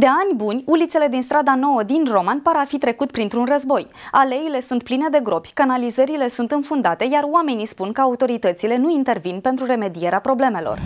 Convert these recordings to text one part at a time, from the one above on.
De ani buni, ulițele din Strada Nouă din Roman par a fi trecut printr-un război. Aleile sunt pline de gropi, canalizările sunt înfundate, iar oamenii spun că autoritățile nu intervin pentru remedierea problemelor.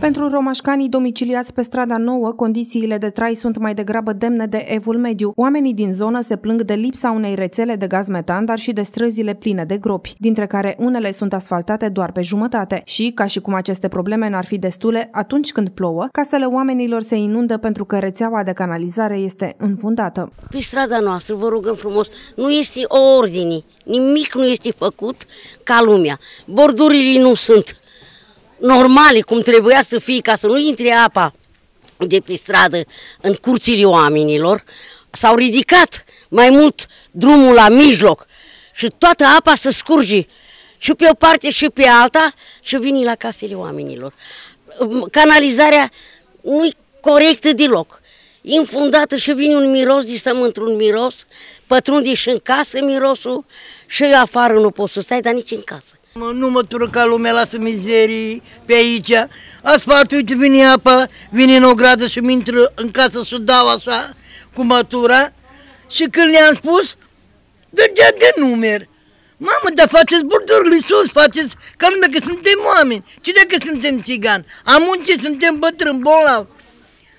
Pentru romașcanii domiciliați pe Strada Nouă, condițiile de trai sunt mai degrabă demne de evul mediu. Oamenii din zonă se plâng de lipsa unei rețele de gaz metan, dar și de străzile pline de gropi, dintre care unele sunt asfaltate doar pe jumătate. Și, ca și cum aceste probleme n-ar fi destule, atunci când plouă, casele oamenilor se inundă pentru că rețeaua de canalizare este înfundată. Pe strada noastră, vă rugăm frumos, nu este o ordine, nimic nu este făcut ca lumea. Bordurile nu sunt normale, cum trebuia să fie, ca să nu intre apa de pe stradă în curțile oamenilor. S-au ridicat mai mult drumul la mijloc și toată apa se scurge și pe o parte și pe alta și vine la casele oamenilor. Canalizarea nu-i corectă deloc. Infundată și vine un miros, distăm într-un miros, pătrunde și în casă mirosul și afară nu poți să stai, dar nici în casă. Nu mă turca lumea, lasă mizerii pe aici. Asfaltul, uite, vine apa, vine în ogradă și-mi intră în casă sudaua așa, cu matura. Și când le-am spus, dădea de numeri. Mamă, dar faceți bordurile sus, faceți ca lumea că suntem oameni. Ce dacă suntem țigani? Am muncit, suntem bătrâni, bolnavi.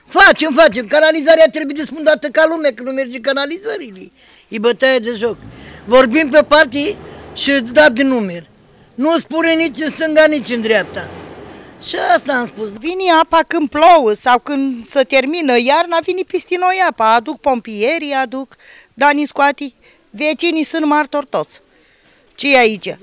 Facem. Canalizarea trebuie despundată ca lumea, că nu merge canalizările. E bătaie de joc. Vorbim pe partii și dăm de numeri. Nu spune nici în stânga, nici în dreapta. Și asta am spus. Vine apa când plouă sau când se termină iarna, vine peste noi apa. Aduc pompierii, aduc Dani Scoati. Vecinii sunt martori toți. Ce e aici?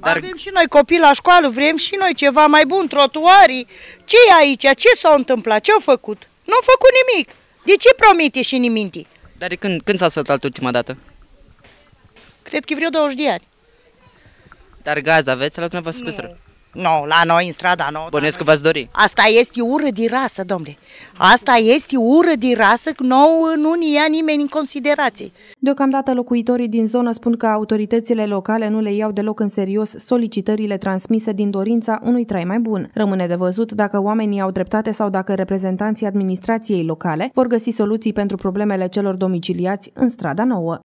Dar avem și noi copii la școală, vrem și noi ceva mai bun, trotuarii. Ce e aici? Ce s-a întâmplat? Ce-au făcut? Nu au făcut nimic. De ce promite și niminti? Dar când s-a săltat ultima dată? Cred că vreo 20 de ani. Dar gaz aveți la dumneavoastră pe stradă? Nu, la noi, în Strada Nouă. Bănuiesc că v-ați dori. Asta este ură de rasă, domnule. Asta este ură de rasă, că nu ne ia nimeni în considerație. Deocamdată locuitorii din zonă spun că autoritățile locale nu le iau deloc în serios solicitările transmise din dorința unui trai mai bun. Rămâne de văzut dacă oamenii au dreptate sau dacă reprezentanții administrației locale vor găsi soluții pentru problemele celor domiciliați în Strada Nouă.